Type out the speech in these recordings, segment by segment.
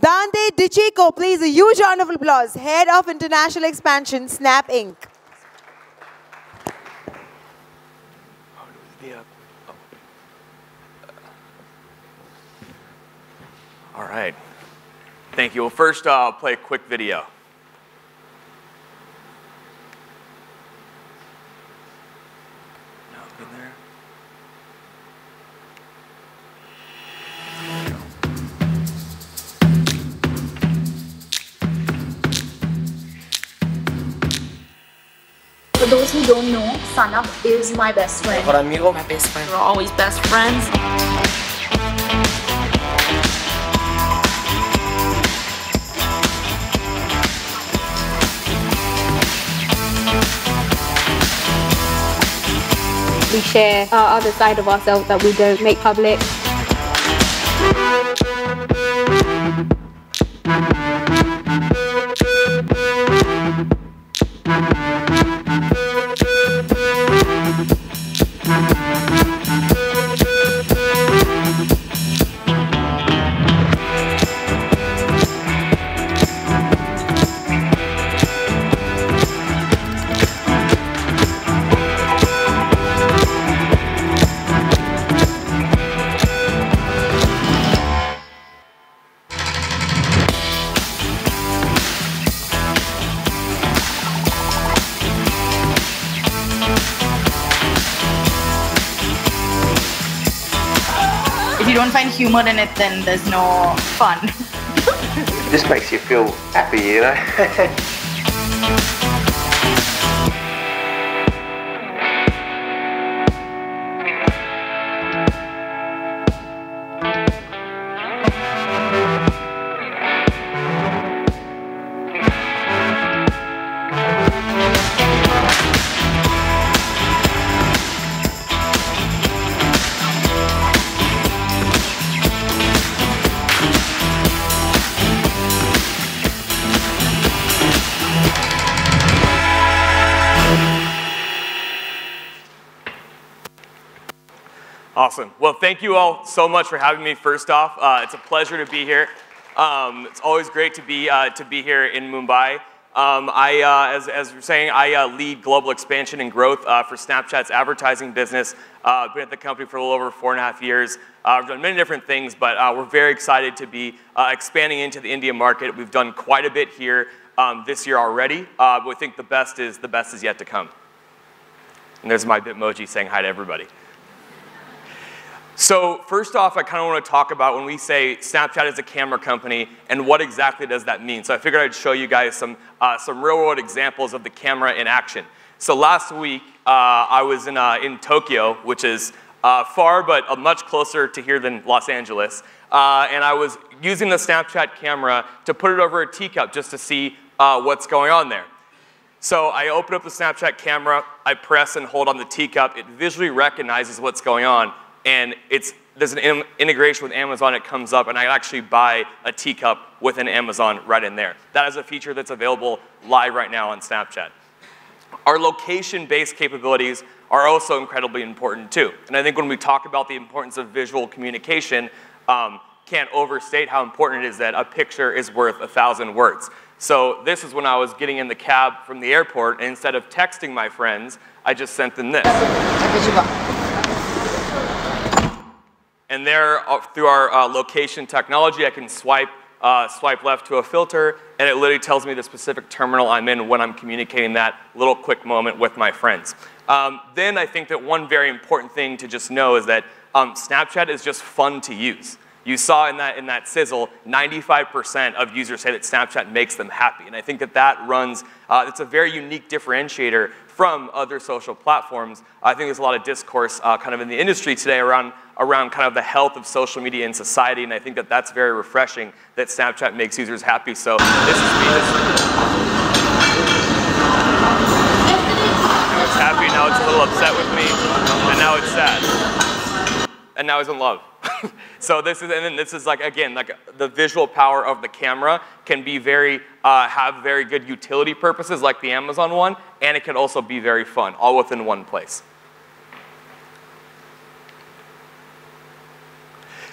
Dante DiCicco, please, a huge round of applause. Head of International Expansion, Snap Inc. All right. Thank you. Well, first, I'll play a quick video. For those who don't know, Sanab is my best friend. My best friend. We're always best friends. We share our other side of ourselves that we don't make public. Humor in it, then there's no fun. This makes you feel happy, you know. Awesome. Well, thank you all so much for having me. First off, it's a pleasure to be here. It's always great to be here in Mumbai. As we're saying, I lead global expansion and growth for Snapchat's advertising business. I've been at the company for a little over 4.5 years. I've done many different things, but we're very excited to be expanding into the India market. We've done quite a bit here this year already, but we think the best is yet to come. And there's my Bitmoji saying hi to everybody. So first off, I kind of want to talk about when we say Snapchat is a camera company and what exactly does that mean. So I figured I'd show you guys some real-world examples of the camera in action. So last week, I was in Tokyo, which is far but much closer to here than Los Angeles. And I was using the Snapchat camera to put it over a teacup just to see what's going on there. So I open up the Snapchat camera, I press and hold on the teacup, it visually recognizes what's going on. And there's an integration with Amazon, it comes up, and I actually buy a teacup with an Amazon right in there. That is a feature that's available live right now on Snapchat. Our location-based capabilities are also incredibly important too. And I think when we talk about the importance of visual communication, can't overstate how important it is that a picture is worth 1,000 words. So this is when I was getting in the cab from the airport, and instead of texting my friends, I just sent them this. And there, through our location technology, I can swipe left to a filter, and it literally tells me the specific terminal I'm in when I'm communicating that little quick moment with my friends. Then I think that one very important thing to just know is that Snapchat is just fun to use. You saw in that sizzle, 95% of users say that Snapchat makes them happy. And I think that runs, it's a very unique differentiator from other social platforms. I think there's a lot of discourse kind of in the industry today around kind of the health of social media in society, and I think that's very refreshing that Snapchat makes users happy. So this is me. Now it's happy, now it's a little upset with me, and now it's sad. And now it's in love. So this is, and then this is like, again, like the visual power of the camera can be have very good utility purposes like the Amazon one, and it can also be very fun, all within one place.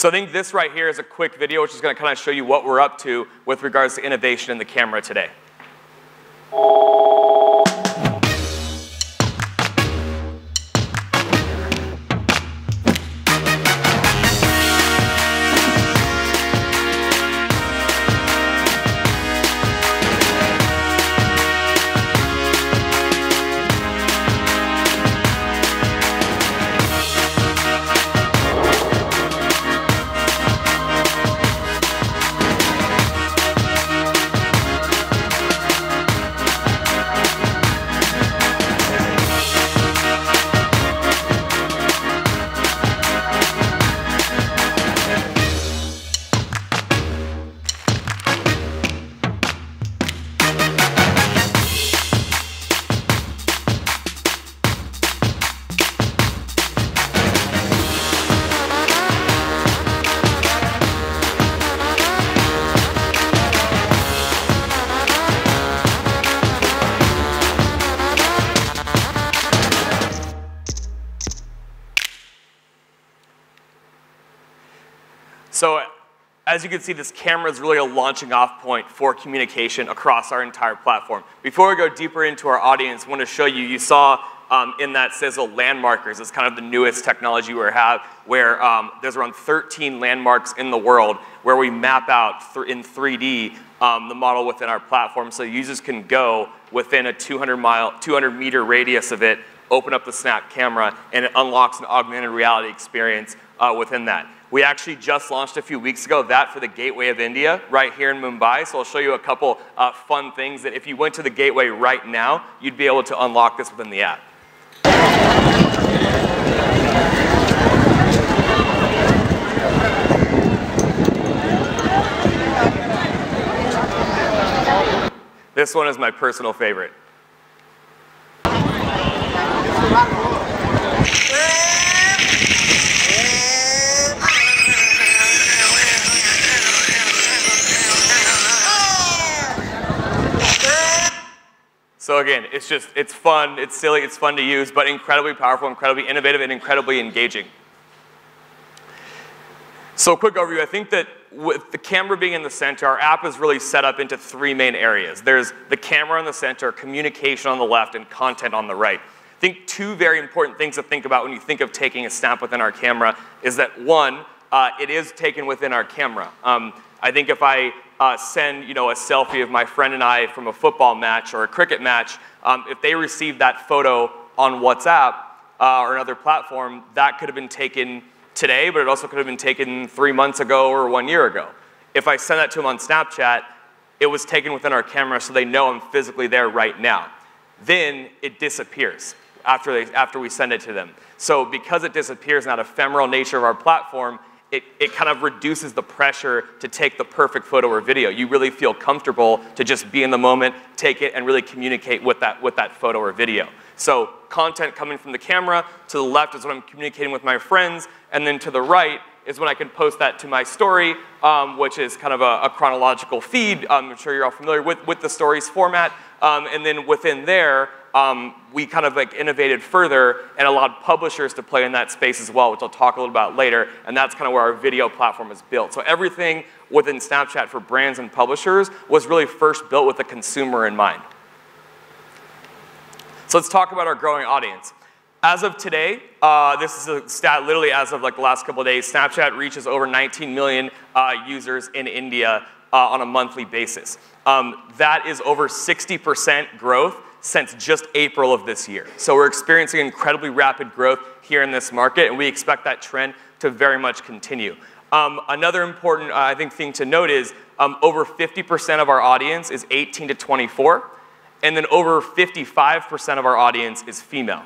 So I think this right here is a quick video which is going to kind of show you what we're up to with regards to innovation in the camera today. So as you can see, this camera is really a launching off point for communication across our entire platform. Before we go deeper into our audience, I want to show you, you saw in that sizzle landmarkers. It's kind of the newest technology we have where there's around 13 landmarks in the world where we map out in 3D the model within our platform so users can go within a 200 meter radius of it, open up the Snap camera, and it unlocks an augmented reality experience within that. We actually just launched a few weeks ago that for the Gateway of India right here in Mumbai. So I'll show you a couple fun things that if you went to the Gateway right now, you'd be able to unlock this within the app. This one is my personal favorite. So again, it's just, it's fun, it's silly, it's fun to use, but incredibly powerful, incredibly innovative, and incredibly engaging. So quick overview, I think that with the camera being in the center, our app is really set up into three main areas. There's the camera in the center, communication on the left, and content on the right. I think two very important things to think about when you think of taking a snap within our camera is that one, it is taken within our camera. I think if I send a selfie of my friend and I from a football match or a cricket match, if they receive that photo on WhatsApp or another platform, that could have been taken today, but it also could have been taken 3 months ago or 1 year ago. If I send that to them on Snapchat, it was taken within our camera so they know I'm physically there right now. Then it disappears after we send it to them. So because it disappears and that ephemeral nature of our platform, it kind of reduces the pressure to take the perfect photo or video. You really feel comfortable to just be in the moment, take it, and really communicate with that photo or video. So content coming from the camera, to the left is when I'm communicating with my friends, and then to the right is when I can post that to my story, which is kind of a chronological feed. I'm sure you're all familiar with the stories format. And then within there, we kind of like innovated further and allowed publishers to play in that space as well, which I'll talk a little about later, and that's kind of where our video platform is built. So everything within Snapchat for brands and publishers was really first built with the consumer in mind. So let's talk about our growing audience. As of today, this is a stat literally as of like the last couple of days, Snapchat reaches over 19 million users in India on a monthly basis. That is over 60% growth since just April of this year. So we're experiencing incredibly rapid growth here in this market, and we expect that trend to very much continue. Another important, I think, thing to note is over 50% of our audience is 18 to 24, and then over 55% of our audience is female,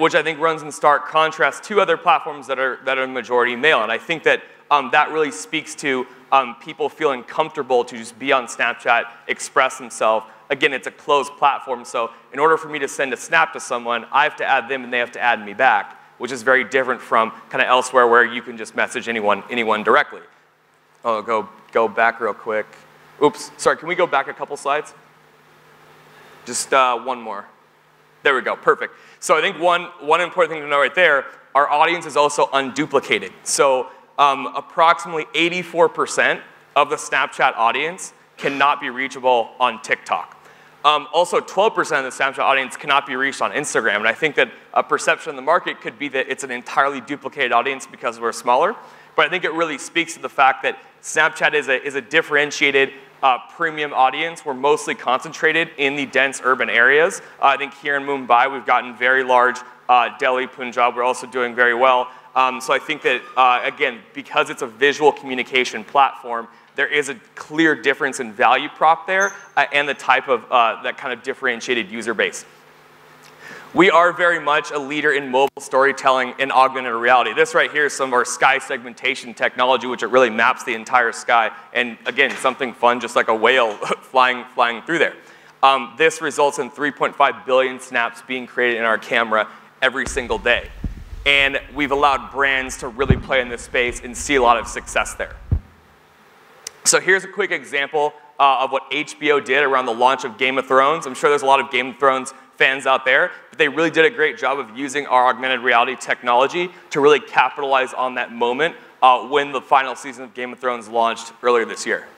which I think runs in stark contrast to other platforms that are majority male. And I think that that really speaks to people feeling comfortable to just be on Snapchat, express themselves. Again, it's a closed platform, so in order for me to send a snap to someone, I have to add them and they have to add me back, which is very different from kind of elsewhere where you can just message anyone directly. Oh, go back real quick. Oops, sorry, can we go back a couple slides? Just one more. There we go, perfect. So I think one important thing to know right there, our audience is also unduplicated. So approximately 84% of the Snapchat audience cannot be reachable on TikTok. Also, 12% of the Snapchat audience cannot be reached on Instagram, and I think that a perception in the market could be that it's an entirely duplicated audience because we're smaller, but I think it really speaks to the fact that Snapchat is a differentiated premium audience. We're mostly concentrated in the dense urban areas. I think here in Mumbai, we've gotten very large. Delhi, Punjab, we're also doing very well. So I think that, again, because it's a visual communication platform, there is a clear difference in value prop there and the type of that kind of differentiated user base. We are very much a leader in mobile storytelling and augmented reality. This right here is some of our sky segmentation technology, which it really maps the entire sky. And again, something fun, just like a whale flying through there. This results in 3.5 billion snaps being created in our camera every single day. And we've allowed brands to really play in this space and see a lot of success there. So here's a quick example of what HBO did around the launch of Game of Thrones. I'm sure there's a lot of Game of Thrones fans out there, but they really did a great job of using our augmented reality technology to really capitalize on that moment when the final season of Game of Thrones launched earlier this year.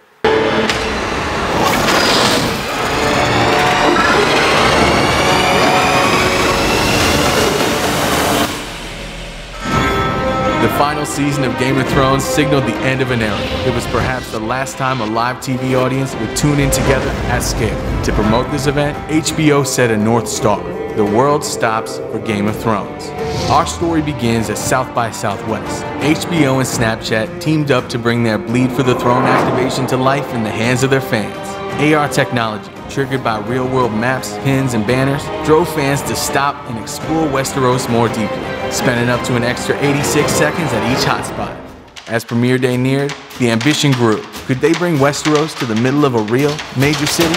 The final season of Game of Thrones signaled the end of an era. It was perhaps the last time a live TV audience would tune in together at scale. To promote this event, HBO set a North Star. The world stops for Game of Thrones. Our story begins at South by Southwest. HBO and Snapchat teamed up to bring their Bleed for the Throne activation to life in the hands of their fans. AR technology, triggered by real-world maps, pins, and banners, drove fans to stop and explore Westeros more deeply, spending up to an extra 86 seconds at each hotspot. As premiere day neared, the ambition grew. Could they bring Westeros to the middle of a real major city?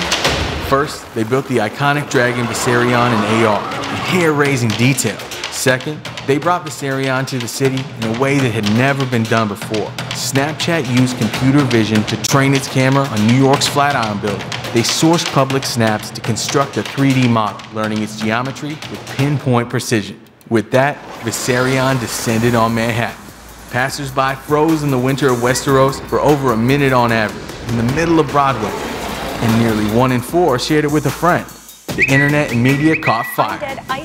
First, they built the iconic dragon Viserion in AR, in hair-raising detail. Second, they brought Viserion to the city in a way that had never been done before. Snapchat used computer vision to train its camera on New York's Flatiron building. They sourced public snaps to construct a 3D model, learning its geometry with pinpoint precision. With that, Viserion descended on Manhattan. Passersby froze in the winter of Westeros for over a minute on average, in the middle of Broadway, and nearly 1 in 4 shared it with a friend. The internet and media caught fire.